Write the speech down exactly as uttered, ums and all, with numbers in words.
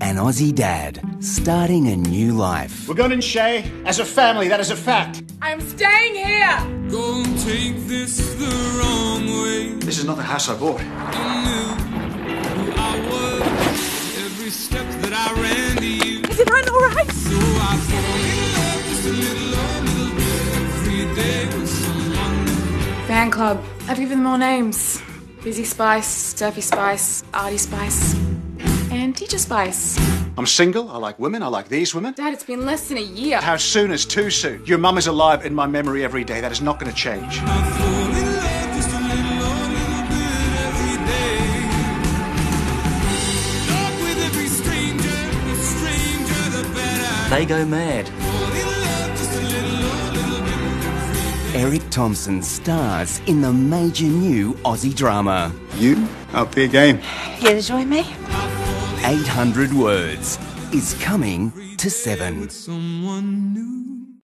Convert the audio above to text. An Aussie dad starting a new life. We're going to Shay as a family, that is a fact. I'm staying here. Go take this the wrong way. This is not the house I bought. Every step that I ran to you. Is it all right? So I fall in love just a little, little bit every day with someone. Fan club. I've given them all names. Busy Spice, Sturfy Spice, Artie Spice. And Teacher Spice. I'm single, I like women, I like these women. Dad, it's been less than a year. How soon is too soon? Your mum is alive in my memory every day. That is not going to change. They go mad. Erik Thomson stars in the major new Aussie drama. You up there game? You to join me? eight hundred Words is coming to seven.